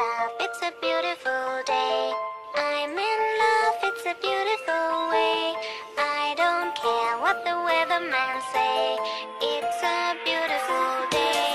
love, it's a beautiful day. I'm in love, it's a beautiful way. I don't care what the weatherman say. It's a beautiful day.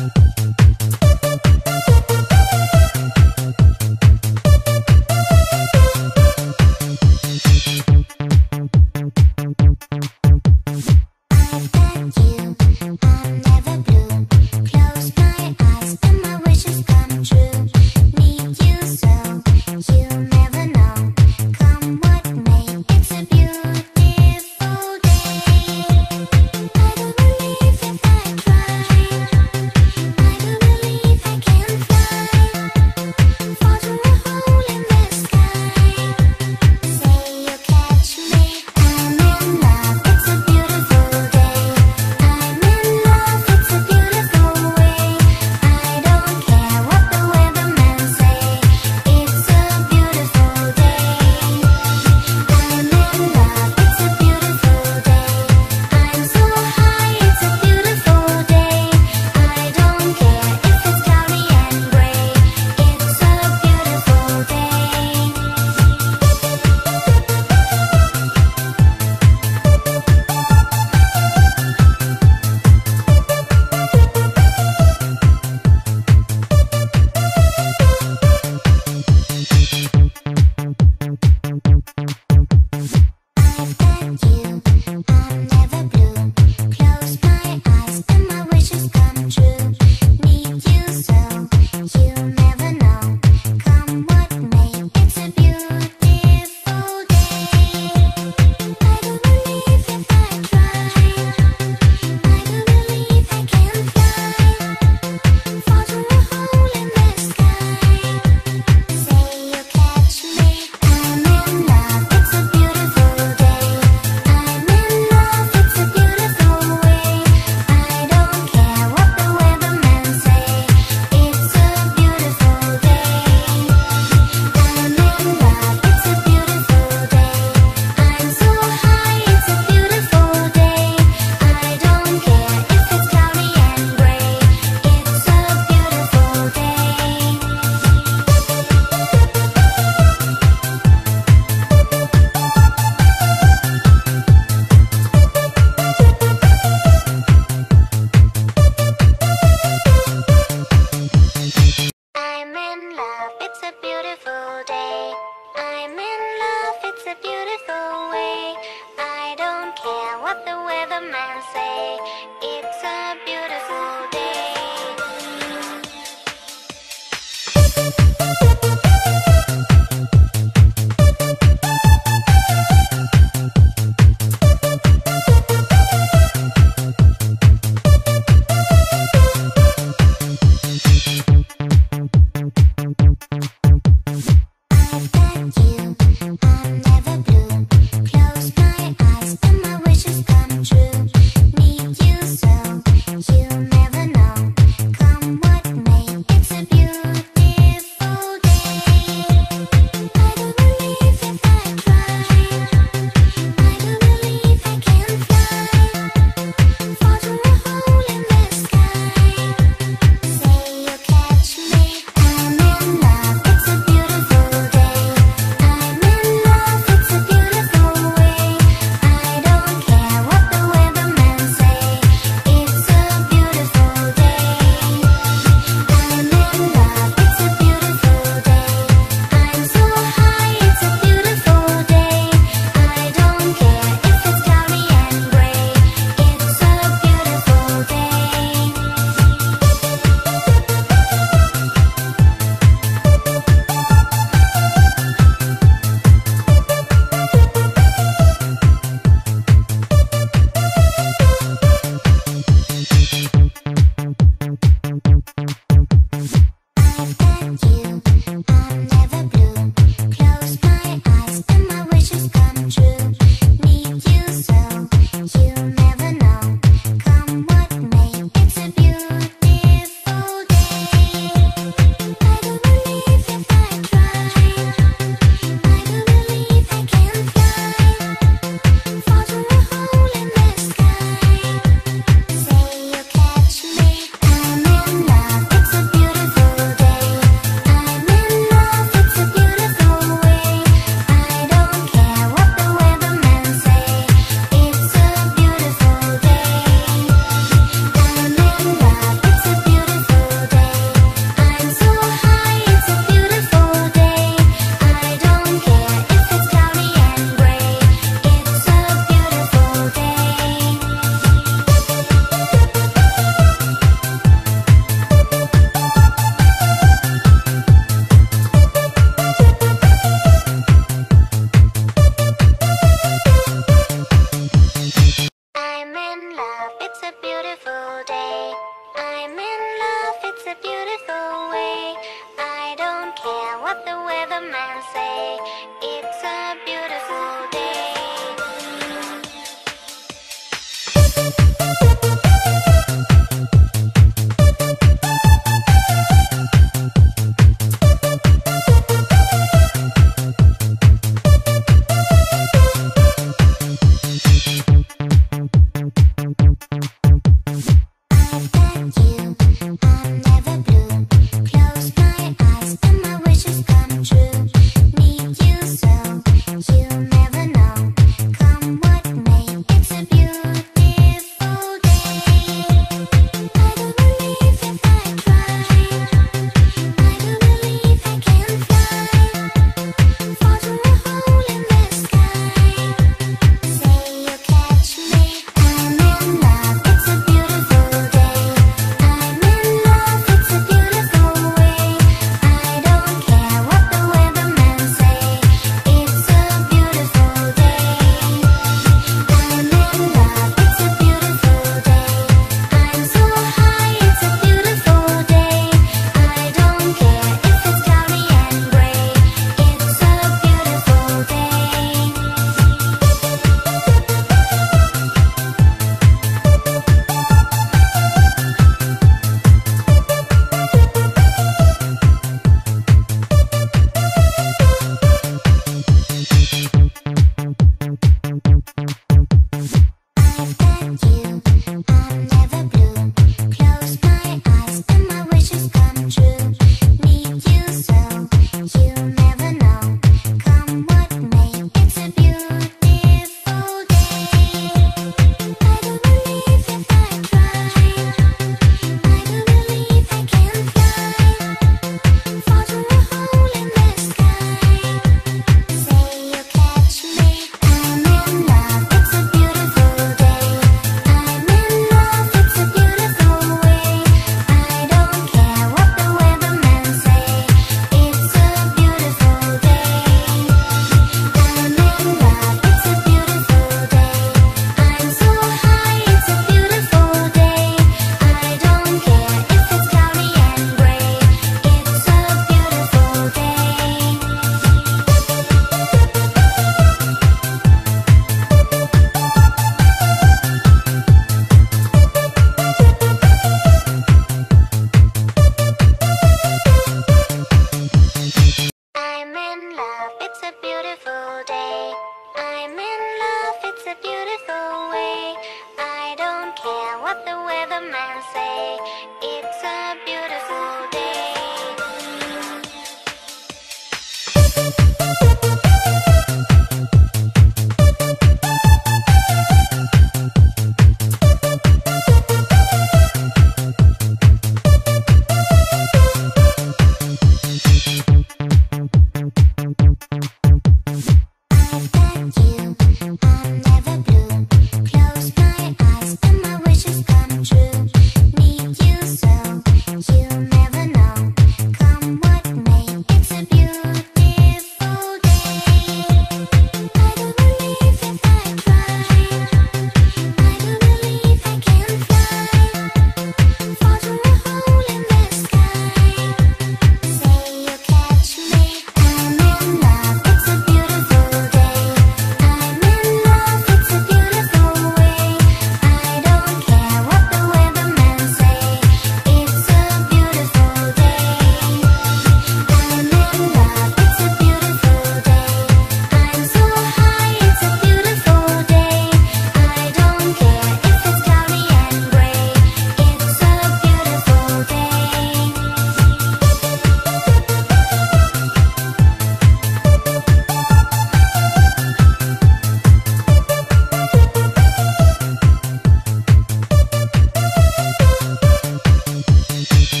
Come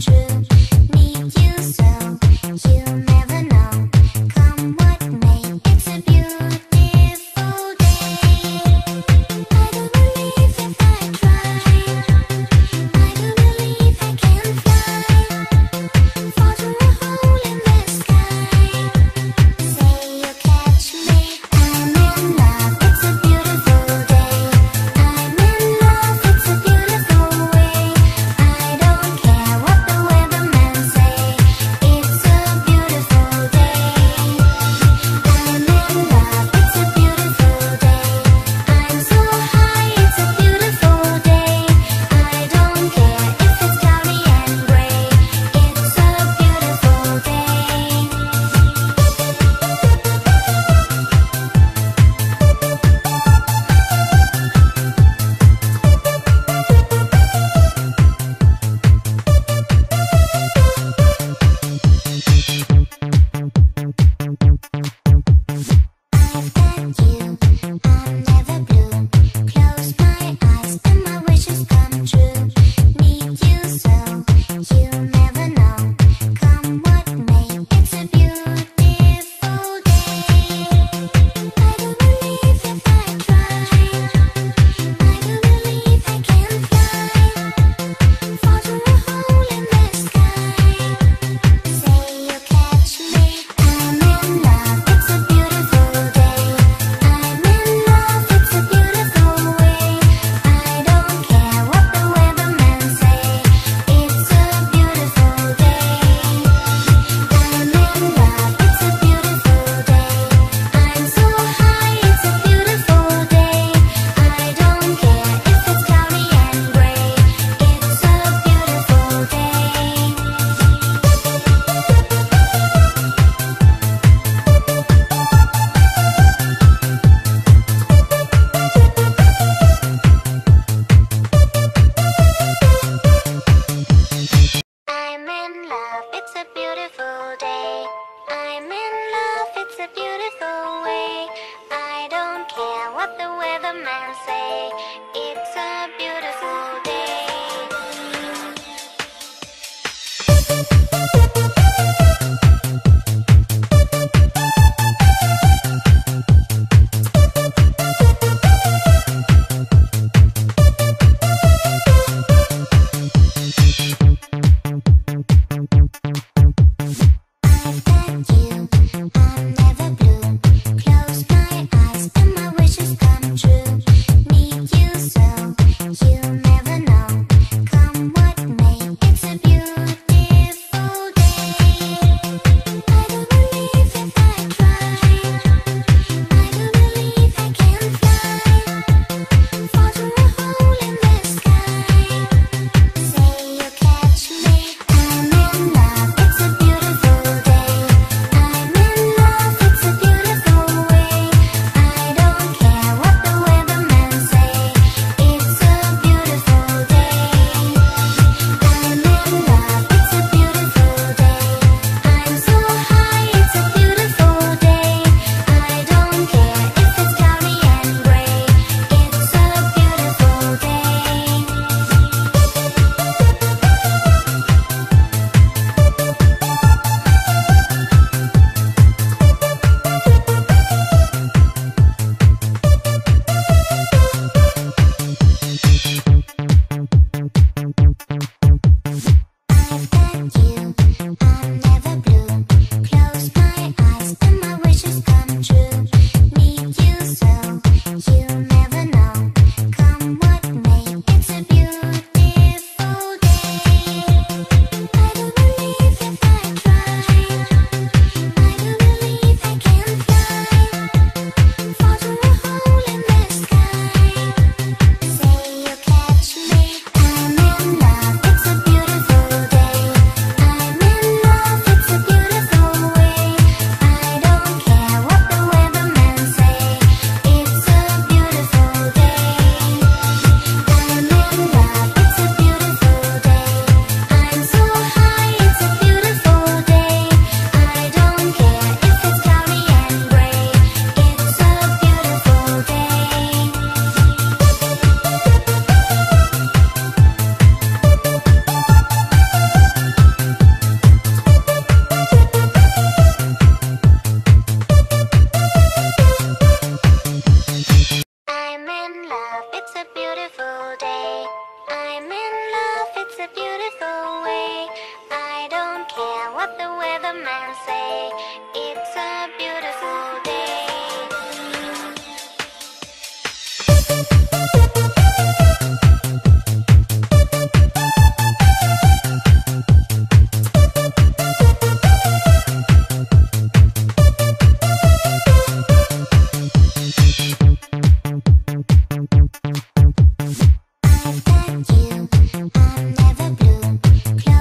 true, need you so. I'll never bloom,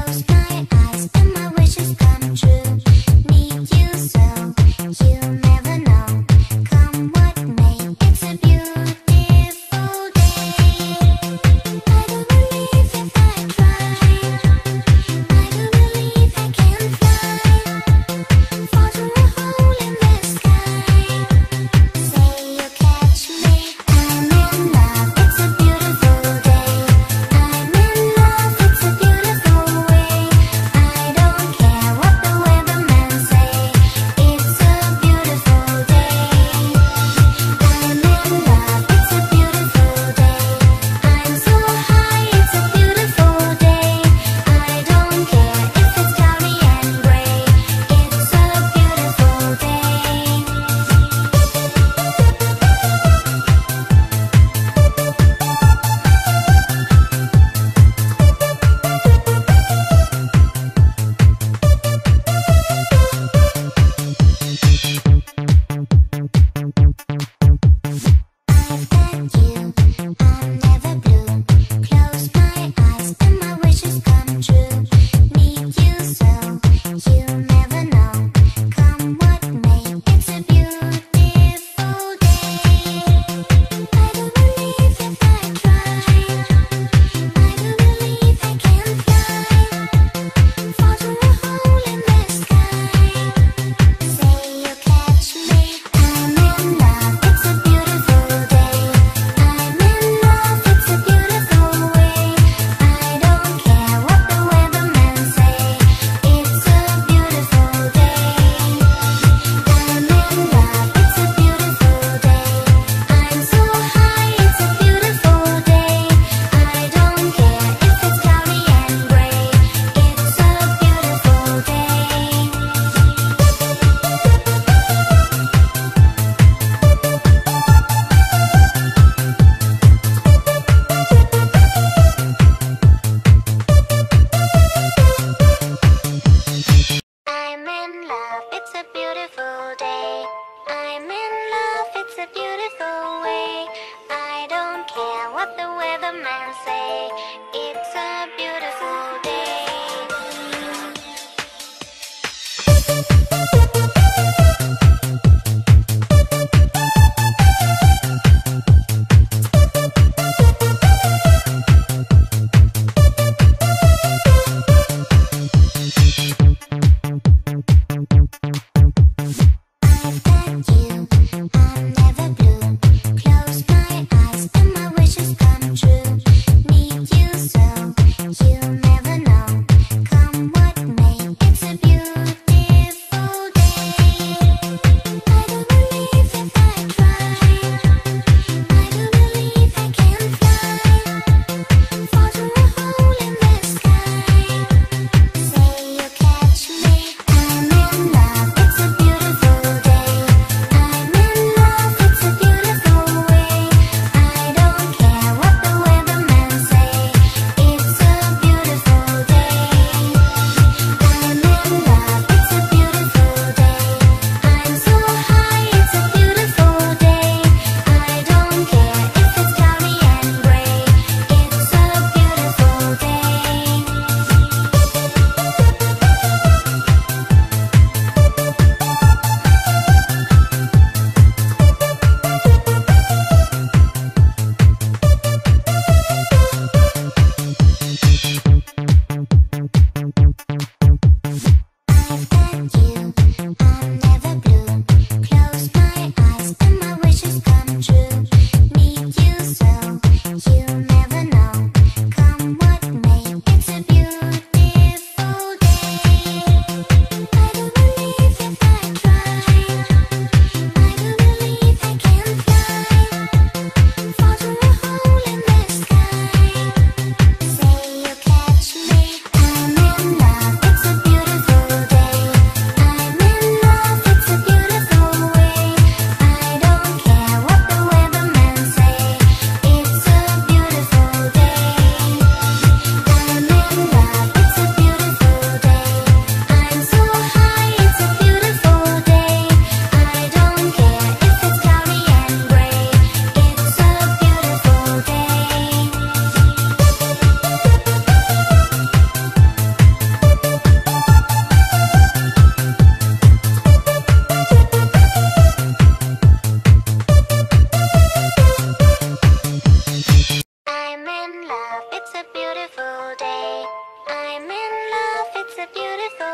close my eyes and my wishes come true.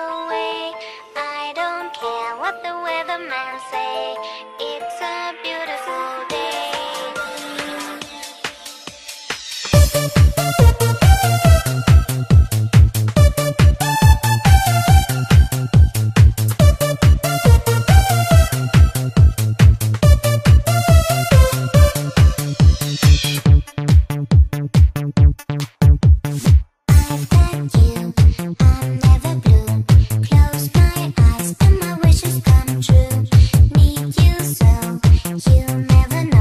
away. I don't care what the weatherman say. It's a beautiful you never know.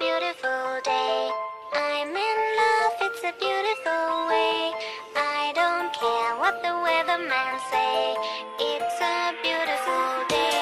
beautiful day. I'm in love, it's a beautiful way. I don't care what the weatherman say. It's a beautiful day.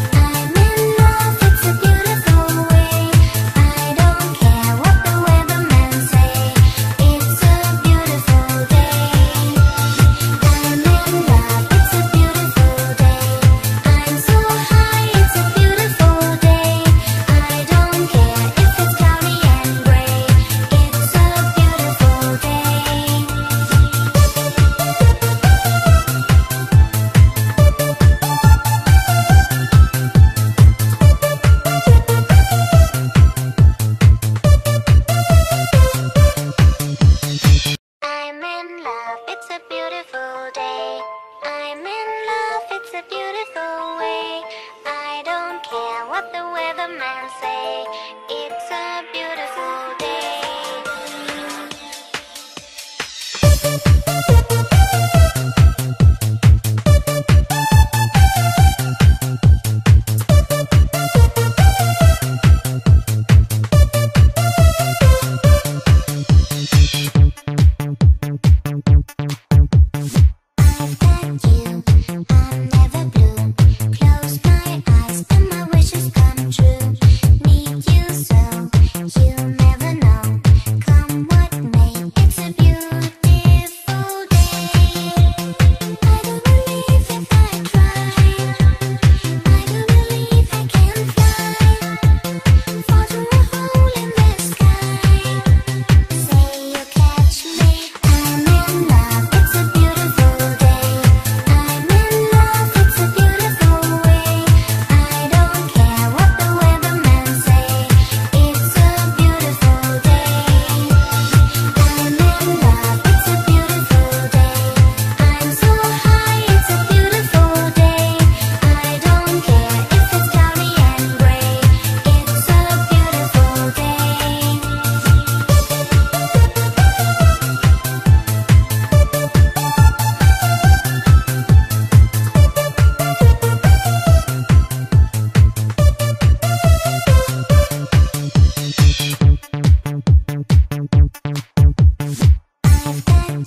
Holding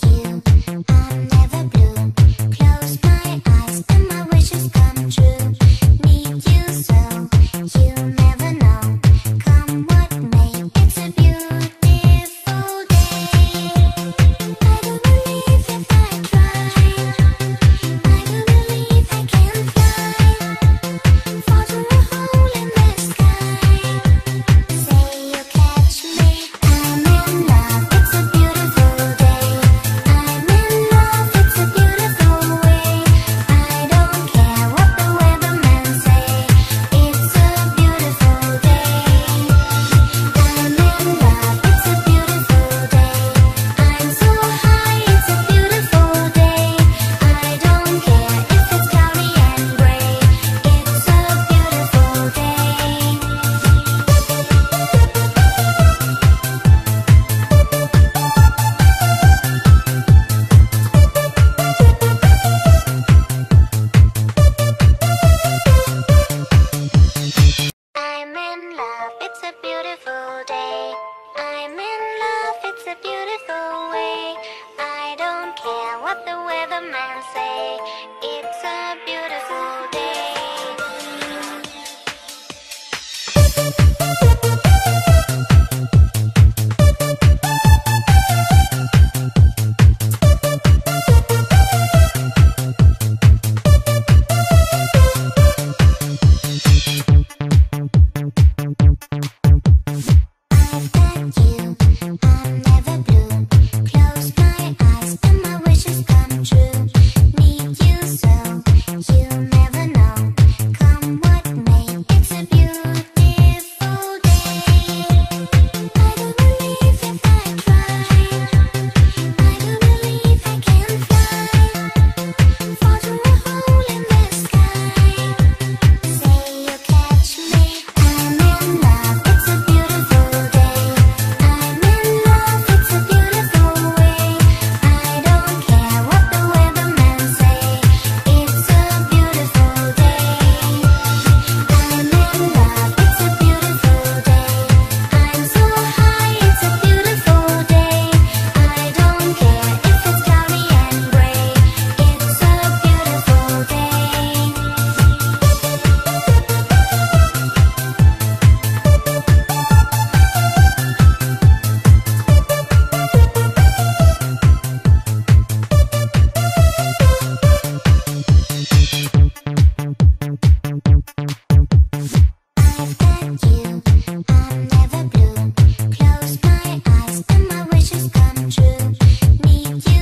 Come true, need you.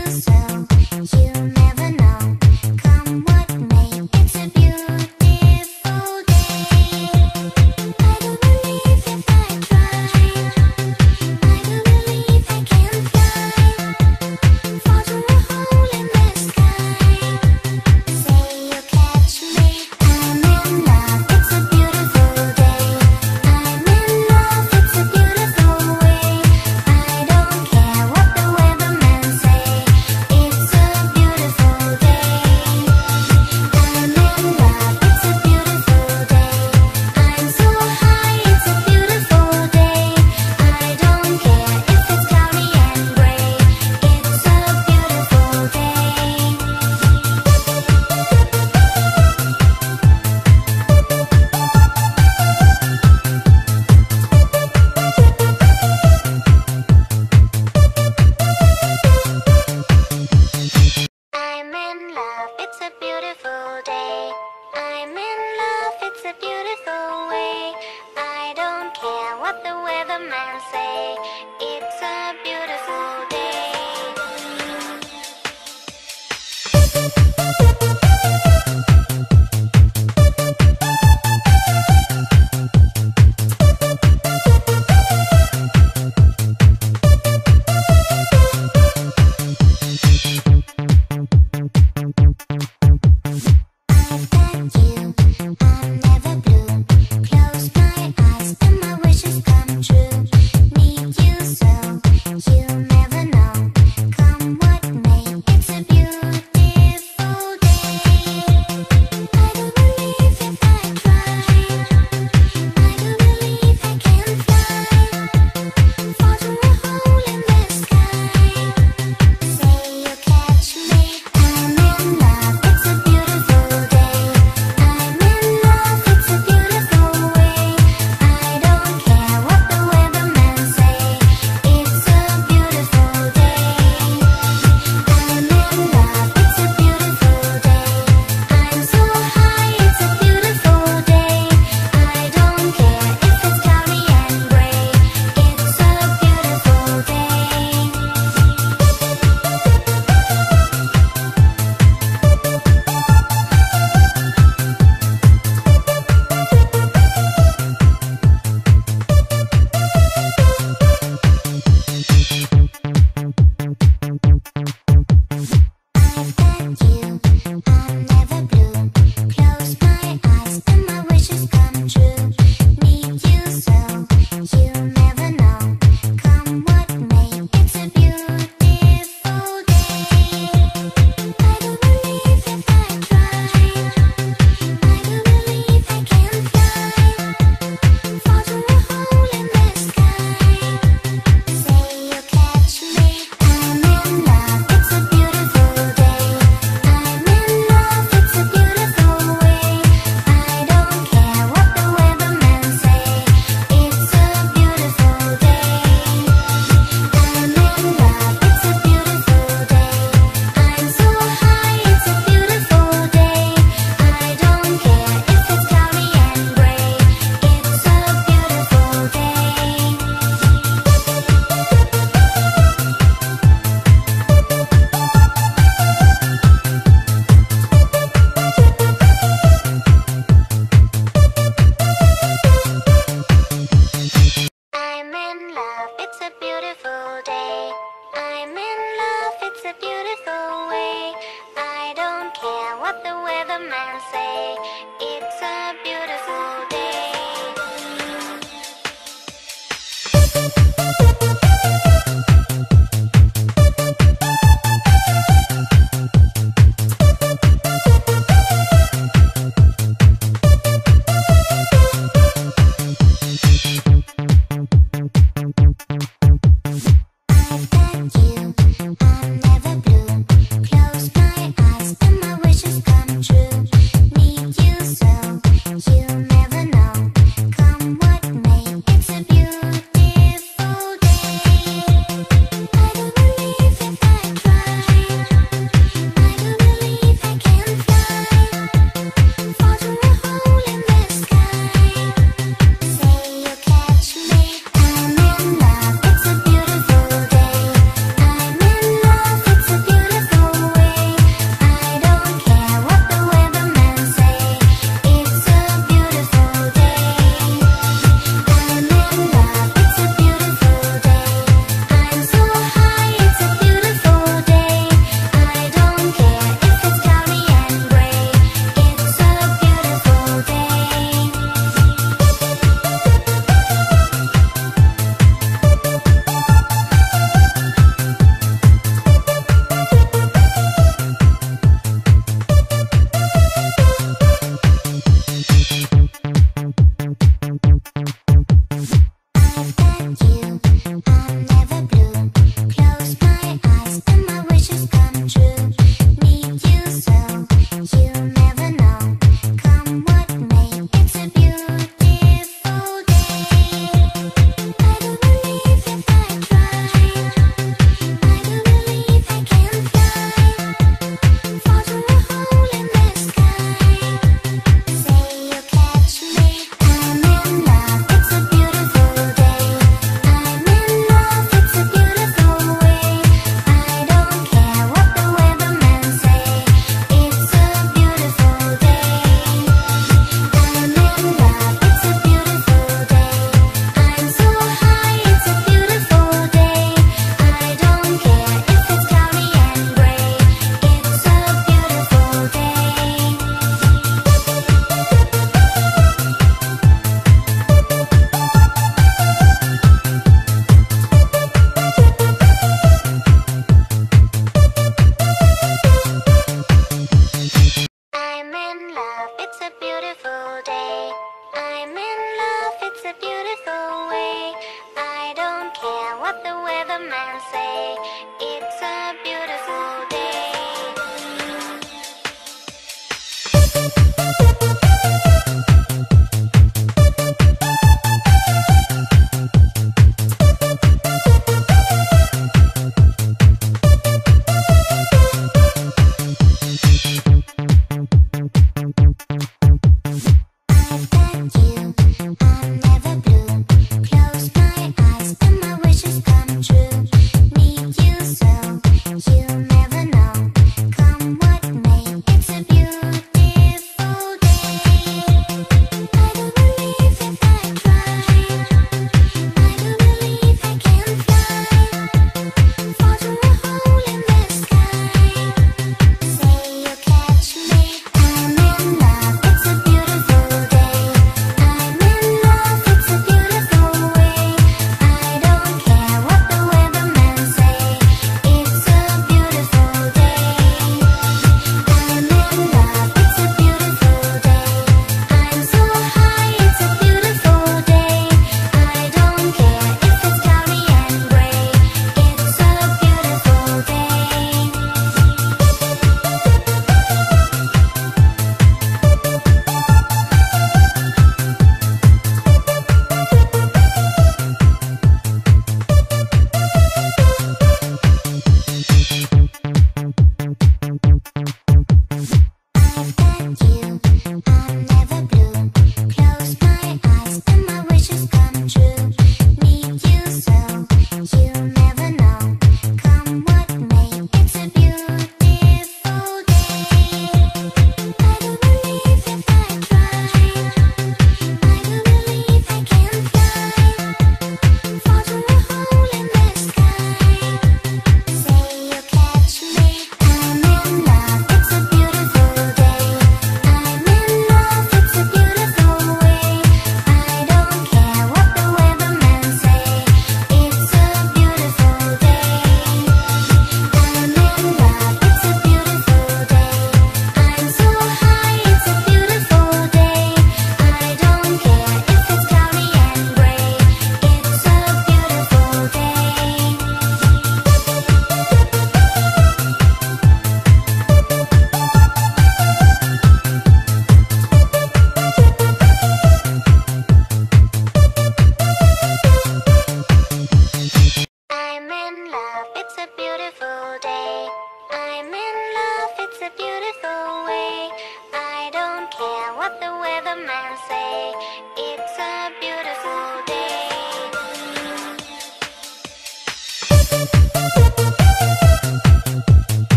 say